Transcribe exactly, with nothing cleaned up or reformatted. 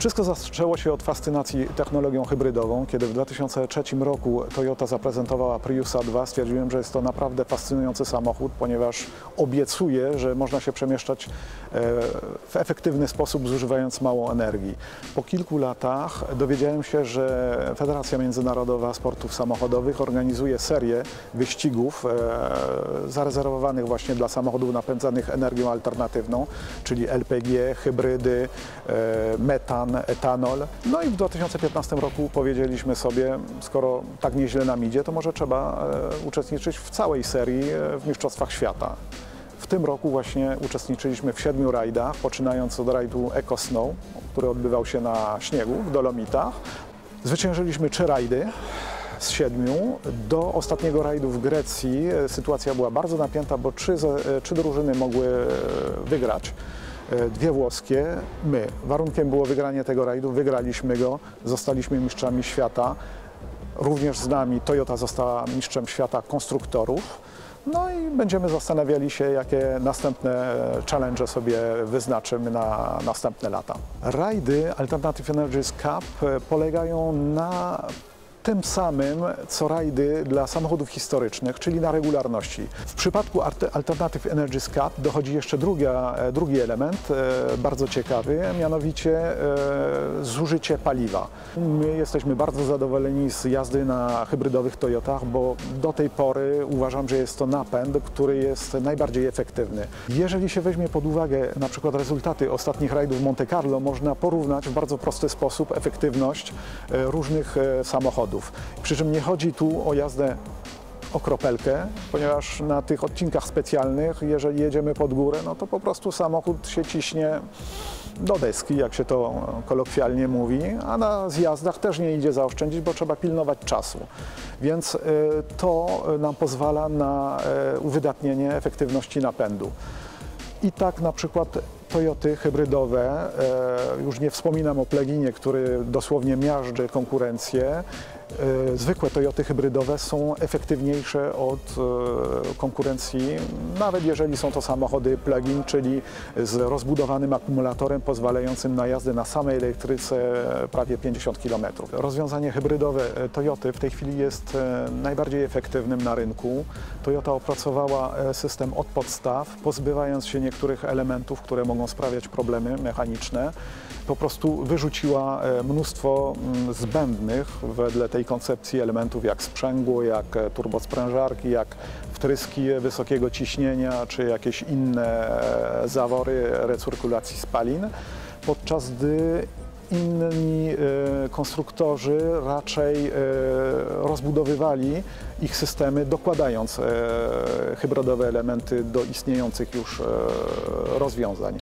Wszystko zaczęło się od fascynacji technologią hybrydową. Kiedy w dwa tysiące trzecim roku Toyota zaprezentowała Priusa dwa, stwierdziłem, że jest to naprawdę fascynujący samochód, ponieważ obiecuje, że można się przemieszczać w efektywny sposób, zużywając mało energii. Po kilku latach dowiedziałem się, że Federacja Międzynarodowa Sportów Samochodowych organizuje serię wyścigów zarezerwowanych właśnie dla samochodów napędzanych energią alternatywną, czyli L P G, hybrydy, metan, etanol. No i w dwa tysiące piętnastym roku powiedzieliśmy sobie, skoro tak nieźle nam idzie, to może trzeba uczestniczyć w całej serii w Mistrzostwach Świata. W tym roku właśnie uczestniczyliśmy w siedmiu rajdach, poczynając od rajdu Eco Snow, który odbywał się na śniegu w Dolomitach. Zwyciężyliśmy trzy rajdy z siedmiu. Do ostatniego rajdu w Grecji sytuacja była bardzo napięta, bo trzy, trzy drużyny mogły wygrać. Dwie włoskie, my. Warunkiem było wygranie tego rajdu, wygraliśmy go, zostaliśmy mistrzami świata. Również z nami Toyota została mistrzem świata konstruktorów. No i będziemy zastanawiali się, jakie następne challenge sobie wyznaczymy na następne lata. Rajdy Alternative Energies Cup polegają na tym samym, co rajdy dla samochodów historycznych, czyli na regularności. W przypadku Alternative Energies Cup dochodzi jeszcze druga, drugi element, bardzo ciekawy, mianowicie zużycie paliwa. My jesteśmy bardzo zadowoleni z jazdy na hybrydowych Toyotach, bo do tej pory uważam, że jest to napęd, który jest najbardziej efektywny. Jeżeli się weźmie pod uwagę na przykład rezultaty ostatnich rajdów w Monte Carlo, można porównać w bardzo prosty sposób efektywność różnych samochodów. Przy czym nie chodzi tu o jazdę o kropelkę, ponieważ na tych odcinkach specjalnych, jeżeli jedziemy pod górę, no to po prostu samochód się ciśnie do deski, jak się to kolokwialnie mówi, a na zjazdach też nie idzie zaoszczędzić, bo trzeba pilnować czasu. Więc to nam pozwala na uwydatnienie efektywności napędu. I tak na przykład Toyoty hybrydowe, już nie wspominam o pluginie, który dosłownie miażdży konkurencję, zwykłe Toyoty hybrydowe są efektywniejsze od konkurencji, nawet jeżeli są to samochody plug-in, czyli z rozbudowanym akumulatorem pozwalającym na jazdę na samej elektryce prawie pięćdziesiąt kilometrów. Rozwiązanie hybrydowe Toyoty w tej chwili jest najbardziej efektywnym na rynku. Toyota opracowała system od podstaw, pozbywając się niektórych elementów, które mogą sprawiać problemy mechaniczne. Po prostu wyrzuciła mnóstwo zbędnych wedle tej tej koncepcji elementów, jak sprzęgło, jak turbosprężarki, jak wtryski wysokiego ciśnienia, czy jakieś inne zawory recyrkulacji spalin, podczas gdy inni konstruktorzy raczej rozbudowywali ich systemy, dokładając hybrydowe elementy do istniejących już rozwiązań.